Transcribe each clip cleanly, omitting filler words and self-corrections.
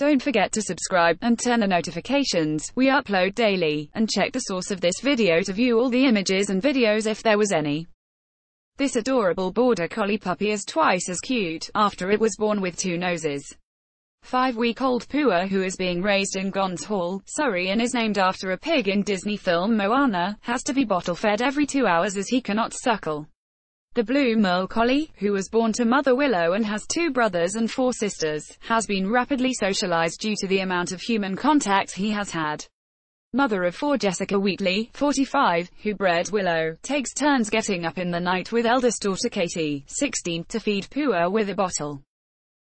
Don't forget to subscribe, and turn on notifications. We upload daily, and check the source of this video to view all the images and videos if there was any. This adorable Border Collie puppy is twice as cute, after it was born with two noses. 5-week-old Pua, who is being raised in Gonshall, Surrey and is named after a pig in Disney film Moana, has to be bottle-fed every 2 hours as he cannot suckle. The Blue Merle Collie, who was born to mother Willow and has 2 brothers and 4 sisters, has been rapidly socialized due to the amount of human contact he has had. Mother of 4 Jessica Wheatley, 45, who bred Willow, takes turns getting up in the night with eldest daughter Katie, 16, to feed Pua with a bottle.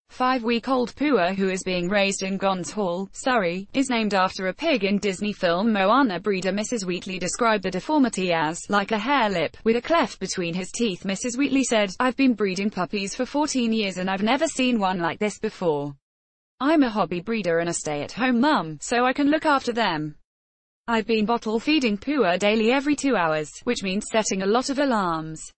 5-week-old Pua, who is being raised in Gonshall, Surrey, is named after a pig in Disney film Moana. Breeder Mrs. Wheatley described the deformity as, like a hair lip, with a cleft between his teeth. Mrs. Wheatley said, "I've been breeding puppies for 14 years and I've never seen one like this before. I'm a hobby breeder and a stay-at-home mum, so I can look after them. I've been bottle feeding Pua daily every 2 hours, which means setting a lot of alarms.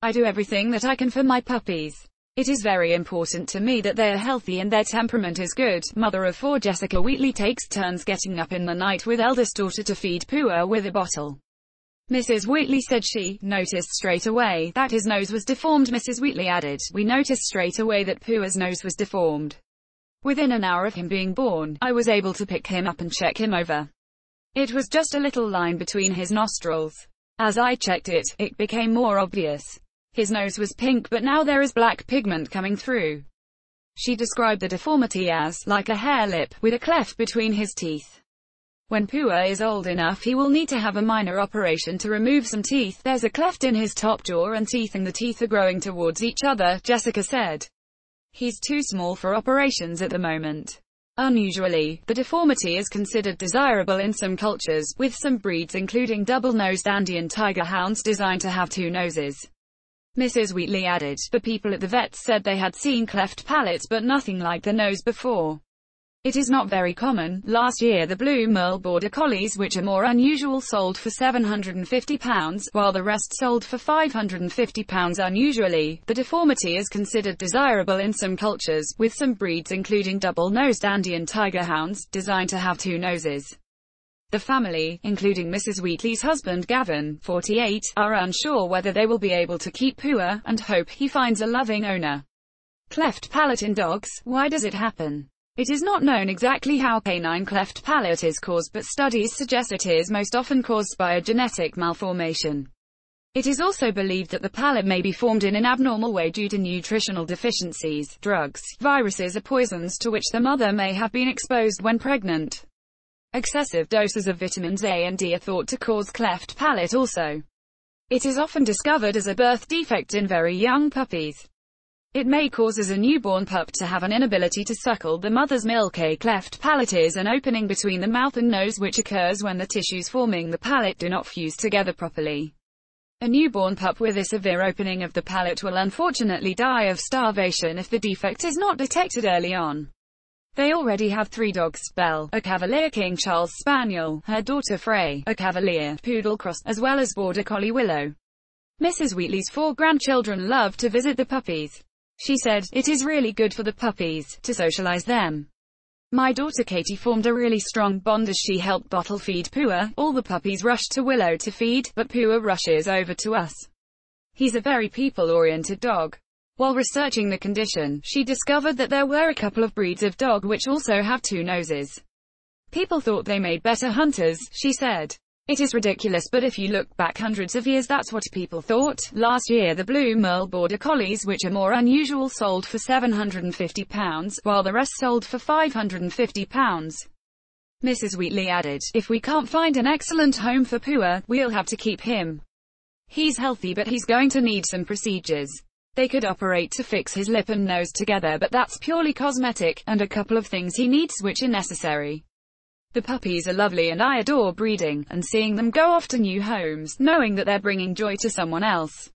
I do everything that I can for my puppies. It is very important to me that they are healthy and their temperament is good." Mother of 4 Jessica Wheatley takes turns getting up in the night with eldest daughter to feed Pua with a bottle. Mrs. Wheatley said she noticed straight away that his nose was deformed. Mrs. Wheatley added, "We noticed straight away that Pua's nose was deformed. Within an hour of him being born, I was able to pick him up and check him over. It was just a little line between his nostrils. As I checked it, it became more obvious. His nose was pink, but now there is black pigment coming through." She described the deformity as, like a hair lip, with a cleft between his teeth. When Pua is old enough, he will need to have a minor operation to remove some teeth. "There's a cleft in his top jaw and teeth, and the teeth are growing towards each other," Jessica said. "He's too small for operations at the moment." Unusually, the deformity is considered desirable in some cultures, with some breeds including double-nosed Andean tiger hounds designed to have 2 noses. Mrs. Wheatley added, "The people at the vet said they had seen cleft palates but nothing like the nose before. It is not very common." Last year the Blue Merle Border Collies, which are more unusual, sold for £750, while the rest sold for £550. Unusually, the deformity is considered desirable in some cultures, with some breeds including double-nosed Andean tiger hounds, designed to have 2 noses. The family, including Mrs. Wheatley's husband Gavin, 48, are unsure whether they will be able to keep Pua, and hope he finds a loving owner. Cleft palate in dogs, why does it happen? It is not known exactly how canine cleft palate is caused, but studies suggest it is most often caused by a genetic malformation. It is also believed that the palate may be formed in an abnormal way due to nutritional deficiencies, drugs, viruses or poisons to which the mother may have been exposed when pregnant. Excessive doses of vitamins A and D are thought to cause cleft palate also. It is often discovered as a birth defect in very young puppies. It may cause as a newborn pup to have an inability to suckle the mother's milk. A cleft palate is an opening between the mouth and nose which occurs when the tissues forming the palate do not fuse together properly. A newborn pup with a severe opening of the palate will unfortunately die of starvation if the defect is not detected early on. They already have 3 dogs, Belle, a Cavalier King Charles Spaniel, her daughter Frey, a Cavalier, Poodle Cross, as well as Border Collie Willow. Mrs. Wheatley's 4 grandchildren love to visit the puppies. She said, "It is really good for the puppies, to socialize them. My daughter Katie formed a really strong bond as she helped bottle feed Pua. All the puppies rush to Willow to feed, but Pua rushes over to us. He's a very people-oriented dog." While researching the condition, she discovered that there were a couple of breeds of dog which also have 2 noses. "People thought they made better hunters," she said. "It is ridiculous, but if you look back hundreds of years, that's what people thought." Last year the Blue Merle Border Collies, which are more unusual, sold for £750, while the rest sold for £550. Mrs. Wheatley added, "If we can't find an excellent home for Pua, we'll have to keep him. He's healthy, but he's going to need some procedures. They could operate to fix his lip and nose together, but that's purely cosmetic, and a couple of things he needs which are necessary. The puppies are lovely and I adore breeding, and seeing them go off to new homes, knowing that they're bringing joy to someone else.